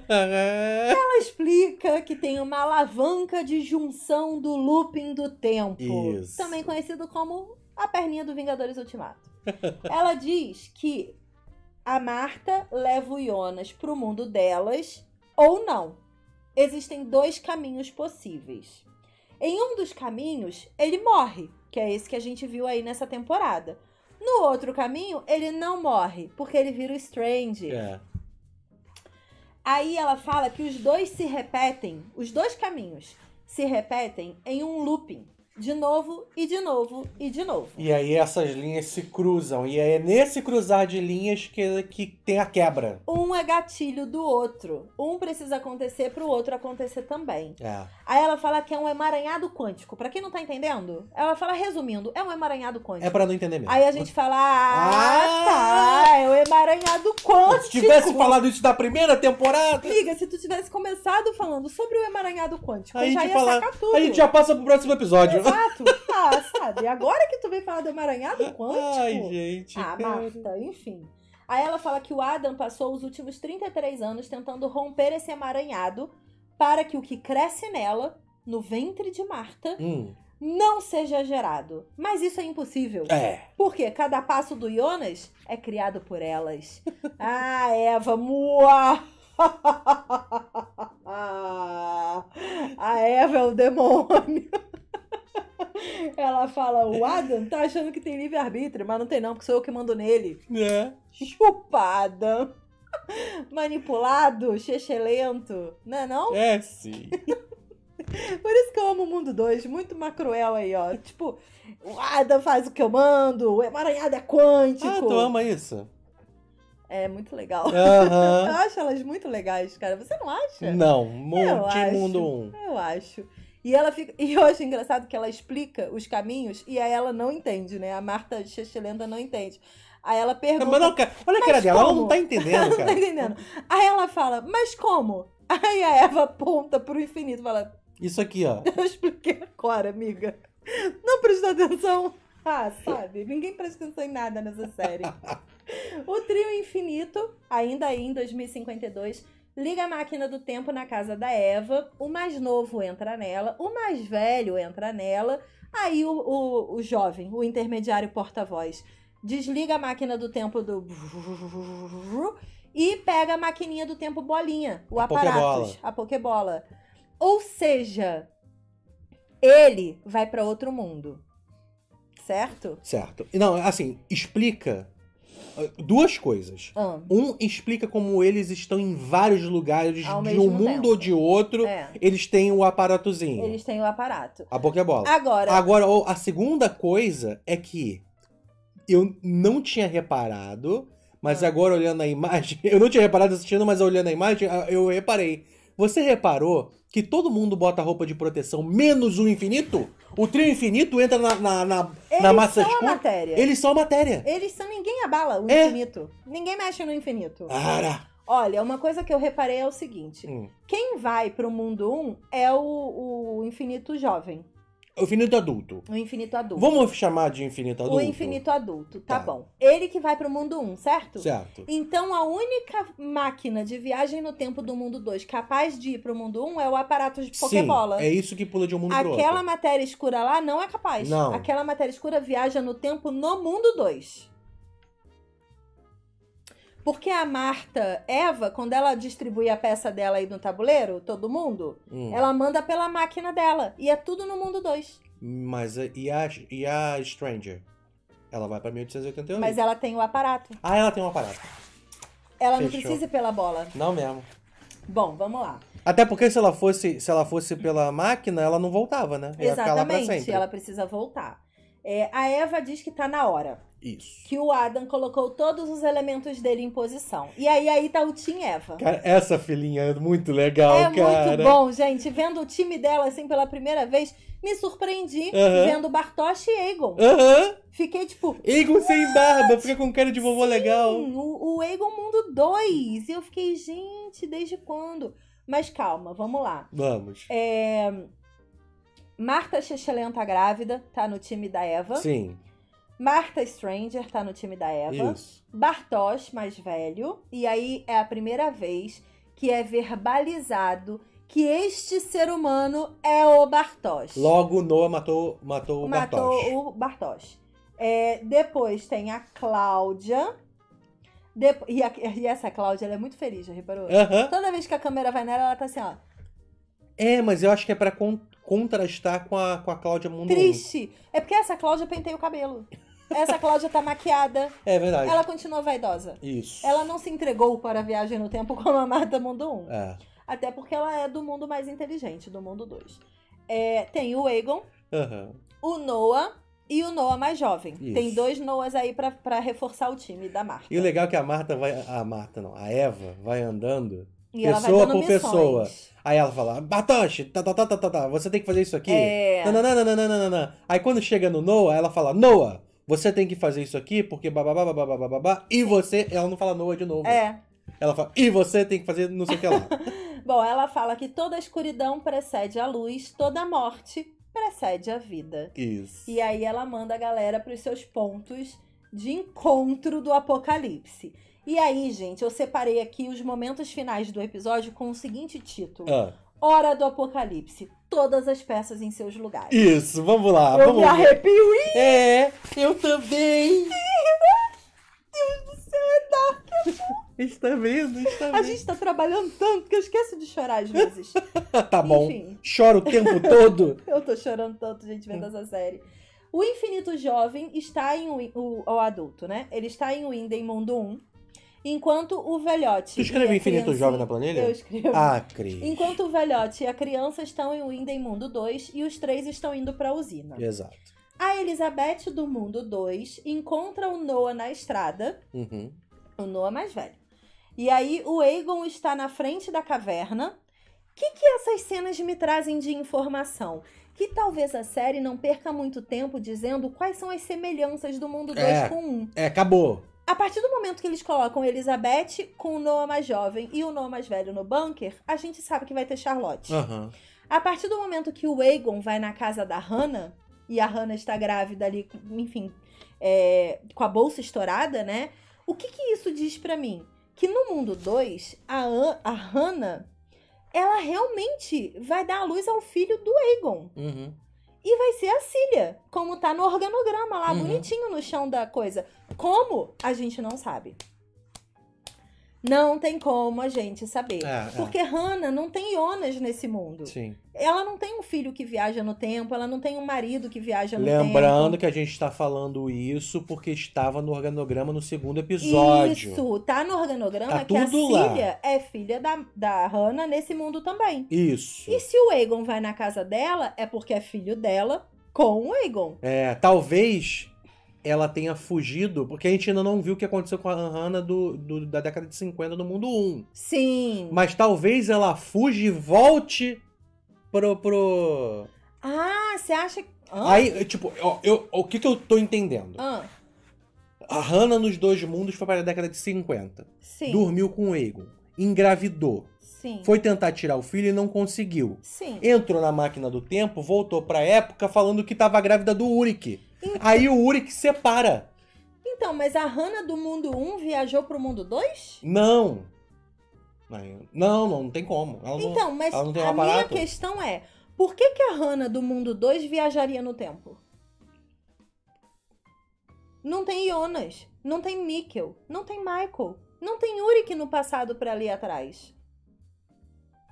Ela explica que tem uma alavanca de junção do looping do tempo. Isso. Também conhecido como a perninha do Vingadores Ultimato. Ela diz que a Martha leva o Jonas pro mundo delas ou não. Existem dois caminhos possíveis. Em um dos caminhos, ele morre, que é esse que a gente viu aí nessa temporada. No outro caminho, ele não morre, porque ele vira o Strange. É. Aí ela fala que os dois se repetem, os dois caminhos se repetem em um looping. De novo, e de novo, e de novo. E aí essas linhas se cruzam. E aí é nesse cruzar de linhas que tem a quebra. Um é gatilho do outro. Um precisa acontecer pro outro acontecer também. É. Aí ela fala que é um emaranhado quântico. Pra quem não tá entendendo, ela fala resumindo. É um emaranhado quântico. É pra não entender mesmo. Aí a gente fala, tá, é um emaranhado quântico. Se tivesse falado isso da primeira temporada... Liga, se tu tivesse começado falando sobre o emaranhado quântico, aí já ia sacar tudo. A gente já passa pro próximo episódio. Exato. Ah, sabe? Agora que tu vem falar do emaranhado quântico... Ai, gente. Ah, Martha, enfim. Aí ela fala que o Adam passou os últimos 33 anos tentando romper esse emaranhado para que o que cresce nela, no ventre de Martha, não seja gerado. Mas isso é impossível. É. Porque cada passo do Jonas é criado por elas. Ah, Eva, mua! A Eva é o demônio. Ela fala, o Adam tá achando que tem livre-arbítrio, mas não tem não, porque sou eu que mando nele. É. Chupada. Manipulado, xexelento. Não é não? É, sim. Por isso que eu amo o Mundo 2, muito mais cruel aí, ó. Tipo, o Adam faz o que eu mando, o emaranhado é quântico. Ah, tu ama isso? É muito legal. Uhum. Eu acho elas muito legais, cara. Você não acha? Não, Mundo 1. Eu acho. E ela fica... E eu acho engraçado que ela explica os caminhos e aí ela não entende, né? A Martha Xexelenta não entende. Aí ela pergunta... Mas não, cara, olha a cara dela, ela não tá entendendo, cara. Ela não tá entendendo. Aí ela fala, mas como? Aí a Eva aponta pro infinito e fala... Isso aqui, ó. Eu expliquei agora, amiga. Não prestou atenção. Ah, sabe? Ninguém presta atenção em nada nessa série. O trio infinito, ainda aí em 2052... Liga a máquina do tempo na casa da Eva, o mais novo entra nela, o mais velho entra nela, aí o jovem, o intermediário porta-voz, desliga a máquina do tempo do... e pega a maquininha do tempo bolinha, o aparatus, a Pokébola. Ou seja, ele vai pra outro mundo, certo? Certo. Não, assim, explica... Duas coisas. Um explica como eles estão em vários lugares, ao de um mundo tempo. Ou de outro. É. Eles têm o aparatozinho. Eles têm o aparato. A Pokébola. Agora, a segunda coisa é que eu não tinha reparado, Mas agora, olhando a imagem... Eu não tinha reparado assistindo, mas olhando a imagem, eu reparei. Você reparou que todo mundo bota roupa de proteção, menos o infinito? O trio infinito entra na massa escura? Eles são a matéria. Eles são a matéria. Eles são... Ninguém abala o infinito. Ninguém mexe no infinito. Cara! Olha, uma coisa que eu reparei é o seguinte. Quem vai pro mundo 1 é o infinito jovem. O infinito adulto. O infinito adulto. Vamos chamar de infinito adulto? O infinito adulto, tá bom. Ele que vai pro mundo 1, certo? Certo. Então, a única máquina de viagem no tempo do mundo 2 capaz de ir pro mundo 1 é o aparato de Pokébola. Sim, é isso que pula de um mundo pro outro. Aquela matéria escura lá não é capaz. Não. Aquela matéria escura viaja no tempo no mundo 2. Porque a Martha, Eva, quando ela distribui a peça dela aí no tabuleiro, todo mundo, ela manda pela máquina dela. E é tudo no mundo 2. Mas e a Stranger? Ela vai pra 1888. Mas ela tem o aparato. Ah, ela tem um aparato. Ela Fechou. Não precisa ir pela bola. Não mesmo. Bom, vamos lá. Até porque se ela fosse pela máquina, ela não voltava, né? Ela Exatamente. Ia ficar lá pra sempre. Ela precisa voltar. É, a Eva diz que tá na hora. Isso. Que o Adam colocou todos os elementos dele em posição. E aí tá o Team Eva. Cara, essa filhinha é muito legal, cara. É muito bom, gente. Vendo o time dela, assim, pela primeira vez, me surpreendi vendo Bartosz e Egon. Fiquei, tipo... Egon sem barba, fica com cara de vovô legal. Sim, o Egon mundo 2. E eu fiquei, gente, desde quando? Mas calma, vamos lá. Vamos. Martha Chechelenta tá grávida, tá no time da Eva. Sim. Martha Stranger tá no time da Eva. Isso. Bartosz, mais velho. E aí é a primeira vez que é verbalizado que este ser humano é o Bartosz. Logo, Noah matou o Bartosz. Matou o Bartosz. Depois tem a Cláudia. E essa Cláudia, ela é muito feliz, já reparou? Toda vez que a câmera vai nela, ela tá assim, ó. Mas eu acho que é pra contrastar com a Cláudia Mundo. Triste. É porque essa Cláudia penteia o cabelo. Essa Cláudia tá maquiada. É verdade. Ela continua vaidosa. Isso. Ela não se entregou para a viagem no tempo como a Martha Mundo 1. Até porque ela é do mundo mais inteligente, do mundo 2. Tem o Egon, o Noah e o Noah mais jovem. Isso. Tem dois Noahs aí pra reforçar o time da Martha. E o legal é que a Martha vai... A Eva vai andando... E pessoa por pessoa. Aí ela fala, Bartosz, você tem que fazer isso aqui. Aí quando chega no Noah, ela fala, Noah, você tem que fazer isso aqui, porque babá. E você... Ela não fala Noah de novo. Ela fala, e você tem que fazer não sei o que lá. Bom, ela fala que toda a escuridão precede a luz, toda a morte precede a vida. Isso. E aí ela manda a galera pros seus pontos de encontro do apocalipse. E aí, gente, eu separei aqui os momentos finais do episódio com o seguinte título. Hora do Apocalipse. Todas as peças em seus lugares. Isso, vamos lá. Eu me arrepio. Eu também. Deus do céu, é Dark. Está vendo? A gente tá trabalhando tanto que eu esqueço de chorar às vezes. Tá bom. Enfim. Choro o tempo todo. Eu tô chorando tanto, gente, vendo essa série. O infinito jovem está em... O adulto, né? Ele está em Winden, mundo 1. Enquanto o velhote... Tu escreveu Infinito Jovem na planilha? Eu escrevo. Ah, Cris. Enquanto o velhote e a criança estão em Winden Mundo 2 e os três estão indo pra usina. Exato. A Elizabeth do Mundo 2 encontra o Noah na estrada. O Noah mais velho. E aí o Egon está na frente da caverna. O que essas cenas me trazem de informação? Que talvez a série não perca muito tempo dizendo quais são as semelhanças do Mundo 2 com o 1. Acabou. A partir do momento que eles colocam Elizabeth com o Noah mais jovem e o Noah mais velho no bunker, a gente sabe que vai ter Charlotte. A partir do momento que o Egon vai na casa da Hannah, e a Hannah está grávida ali, enfim, com a bolsa estourada, né? O que isso diz pra mim? Que no mundo 2, a Hannah, ela realmente vai dar à luz ao filho do Egon. E vai ser a Silja, como tá no organograma lá, bonitinho no chão da coisa. Como? A gente não sabe. Não tem como a gente saber. Porque Hannah não tem Jonas nesse mundo. Sim. Ela não tem um filho que viaja no tempo, ela não tem um marido que viaja no tempo. Lembrando que a gente tá falando isso porque estava no organograma no segundo episódio. Isso, tá no organograma que a Silja é filha da Hannah nesse mundo também. Isso. E se o Egon vai na casa dela, é porque é filho dela com o Egon. Talvez... ela tenha fugido, porque a gente ainda não viu o que aconteceu com a Hannah da década de 50 no mundo 1. Sim. Mas talvez ela fuja e volte pro... Ah, você acha... Ah. Aí, tipo, o que eu tô entendendo? Ah. A Hannah nos dois mundos foi para a década de 50. Sim. Dormiu com o Egon. Engravidou. Sim. Foi tentar tirar o filho e não conseguiu. Sim. Entrou na máquina do tempo, voltou pra época falando que tava grávida do Ulrich. Então, aí o Ulrich separa. Então, mas a Hannah do mundo 1 viajou pro mundo 2? Não. Não tem como. Ela então, não, mas ela não tem um aparato. A minha questão é, por que a Hannah do mundo 2 viajaria no tempo? Não tem Jonas, não tem Mikkel, não tem Michael, não tem Ulrich no passado pra ali atrás.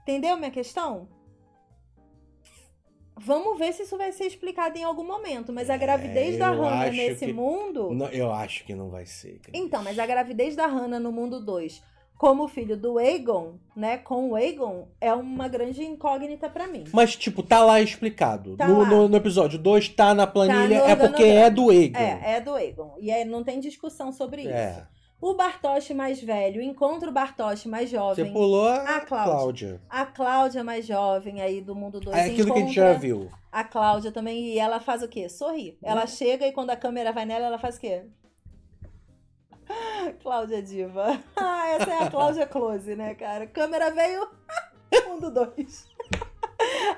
Entendeu minha questão? Vamos ver se isso vai ser explicado em algum momento. Mas a gravidez da Hannah nesse mundo... Não, eu acho que não vai ser. Cara. Então, mas a gravidez da Hannah no mundo 2, como filho do Egon, né? Com o Egon, é uma grande incógnita pra mim. Mas, tipo, tá lá explicado. Tá no episódio 2, tá na planilha. Tá porque é do Egon. É do Egon. E não tem discussão sobre isso. O Bartosz mais velho encontra o Bartosz mais jovem. Você pulou a Cláudia. A Cláudia mais jovem aí do mundo 2. É aquilo que a gente já viu. A Cláudia também. E ela faz o quê? Sorri. Ela chega e quando a câmera vai nela, ela faz o quê? Cláudia diva. Ah, essa é a Cláudia Close, né, cara? Câmera veio... mundo 2.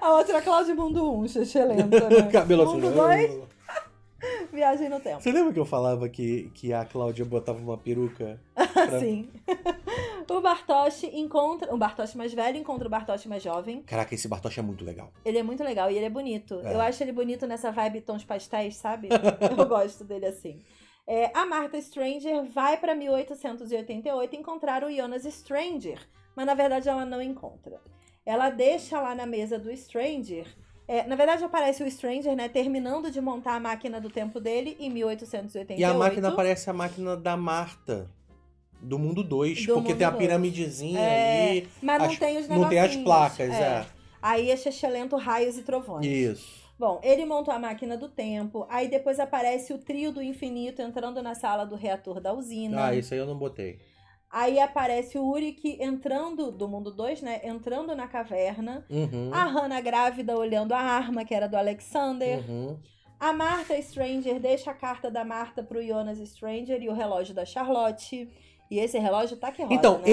A outra é a Cláudia mundo 1. Xixi lenta, né? Cabelo assim. Mundo 2... Viagem no tempo. Você lembra que eu falava que a Cláudia botava uma peruca? Pra... Sim. O Bartosz mais velho encontra o Bartosz mais jovem. Caraca, esse Bartosz é muito legal. Ele é muito legal e ele é bonito. Eu acho ele bonito nessa vibe tons pastéis, sabe? Eu gosto dele assim. A Martha Stranger vai pra 1888 encontrar o Jonas Stranger. Mas na verdade ela não encontra. Ela deixa lá na mesa do Stranger... na verdade, aparece o Stranger, né? Terminando de montar a máquina do tempo dele em 1888. E a máquina aparece a máquina da Martha, do mundo 2. Porque tem a piramidezinha ali. Mas não tem os negocinhos. Não tem as placas, Aí é xexelento, raios e trovões. Isso. Bom, ele montou a máquina do tempo. Aí depois aparece o trio do infinito entrando na sala do reator da usina. Ah, isso aí eu não botei. Aí aparece o Ulrich entrando, do mundo 2, né? Entrando na caverna. Uhum. A Hannah grávida olhando a arma, que era do Alexander. Uhum. A Martha Stranger deixa a carta da Martha pro Jonas Stranger e o relógio da Charlotte. E esse relógio tá que roda, então, né?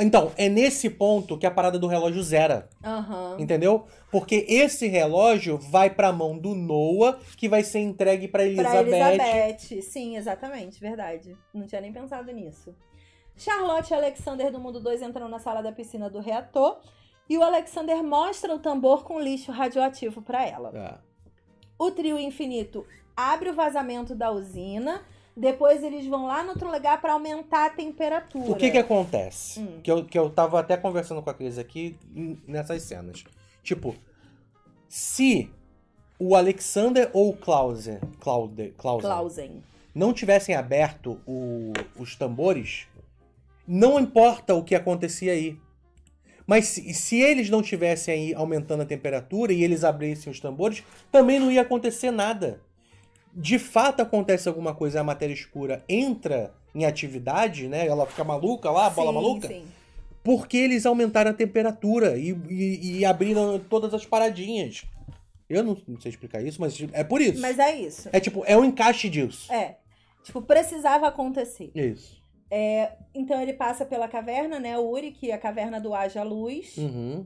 Então, é nesse ponto que a parada do relógio zera. Uhum. Entendeu? Porque esse relógio vai pra mão do Noah, que vai ser entregue pra Elizabeth. Pra Elizabeth, sim, exatamente, verdade. Não tinha nem pensado nisso. Charlotte e Alexander do mundo 2 entram na sala da piscina do reator e o Alexander mostra o tambor com lixo radioativo para ela. O trio infinito abre o vazamento da usina, depois eles vão lá no outro lugar para aumentar a temperatura. O que acontece? Que eu tava até conversando com a Cris aqui nessas cenas. Tipo, se o Alexander ou o Clausen não tivessem aberto os tambores... Não importa o que acontecia aí. Mas se eles não tivessem aí aumentando a temperatura e eles abrissem os tambores, também não ia acontecer nada. De fato acontece alguma coisa, a matéria escura entra em atividade, né? Ela fica maluca lá, a bola maluca. Sim. Porque eles aumentaram a temperatura e abriram todas as paradinhas. Eu não sei explicar isso, mas é por isso. Mas é isso. É tipo, é um encaixe disso. Tipo, precisava acontecer. Isso. Então ele passa pela caverna, né? O Ulrich, que é a caverna do Haja Luz. Uhum.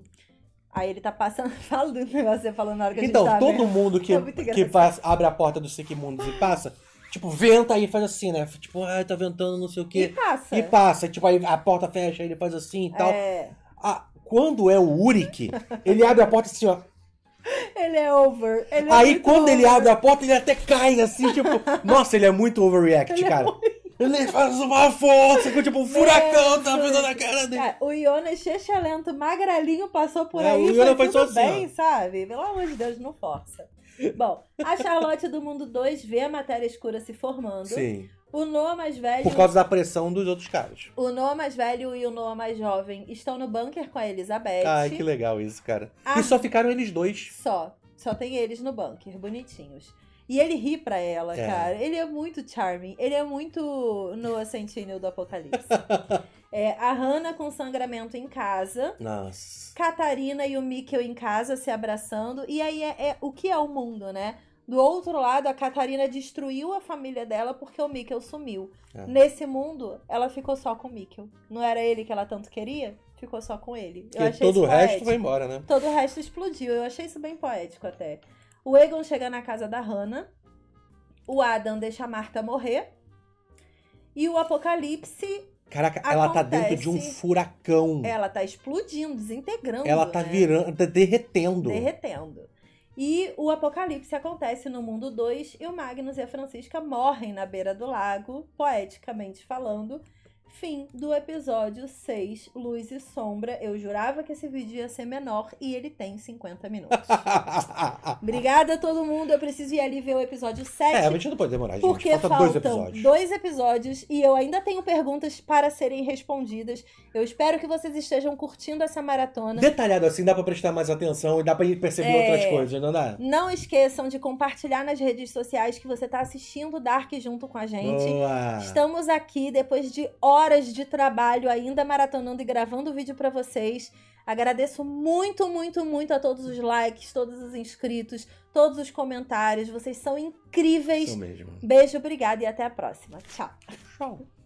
Aí ele tá passando, falando, você falando na hora que a gente tá vendo. Então, todo mundo que passa, abre a porta dos Sigmundos e passa, tipo, venta e faz assim, né? Tipo, tá ventando, não sei o quê. E passa. Tipo, aí a porta fecha, ele faz assim e tal. Quando é o Ulrich, ele abre a porta assim, ó. Ele é over. Ele é aí quando over. Ele abre a porta, ele até cai assim, tipo... Nossa, ele é muito overreact, ele cara. Ele faz uma força, tipo um furacão, tá vindo na cara dele. O Jonas xexelento, magrelinho, passou por aí, o Jonas foi tudo sozinho. Bem, sabe? Pelo amor de Deus, não força. Bom, a Charlotte do mundo 2 vê a matéria escura se formando. Sim. O Noah mais velho... Por causa da pressão dos outros caras. O Noah mais velho e o Noah mais jovem estão no bunker com a Elizabeth. Ai, que legal isso, cara. E só ficaram eles dois. Só tem eles no bunker, bonitinhos. E ele ri pra ela, cara. Ele é muito charming. Ele é muito Noah Centineo do Apocalipse. A Hannah com sangramento em casa. Nossa. Catarina e o Mikkel em casa se abraçando. E aí é o que é o mundo, né? Do outro lado, a Catarina destruiu a família dela porque o Mikkel sumiu. Nesse mundo, ela ficou só com o Mikkel. Não era ele que ela tanto queria? Ficou só com ele. Eu achei todo o resto foi embora, né? Todo o resto explodiu. Eu achei isso bem poético até. O Egon chega na casa da Hannah. O Adam deixa a Martha morrer. E o Apocalipse... Caraca, ela tá dentro de um furacão. Ela tá explodindo, desintegrando. Ela tá virando, tá derretendo. Derretendo. E o Apocalipse acontece no mundo 2. E o Magnus e a Francisca morrem na beira do lago, poeticamente falando. Fim do episódio 6, Luz e Sombra. Eu jurava que esse vídeo ia ser menor e ele tem 50 minutos. Obrigada a todo mundo. Eu preciso ir ali ver o episódio 7. A gente não pode demorar, gente. Porque faltam dois episódios e eu ainda tenho perguntas para serem respondidas. Eu espero que vocês estejam curtindo essa maratona. Detalhado assim, dá pra prestar mais atenção e dá pra perceber outras coisas, não dá? Não esqueçam de compartilhar nas redes sociais que você tá assistindo o Dark junto com a gente. Boa. Estamos aqui depois de horas de trabalho, ainda maratonando e gravando o vídeo pra vocês. Agradeço muito, muito, muito a todos os likes, todos os inscritos, todos os comentários. Vocês são incríveis. Isso mesmo. Beijo, obrigada e até a próxima. Tchau. Tchau.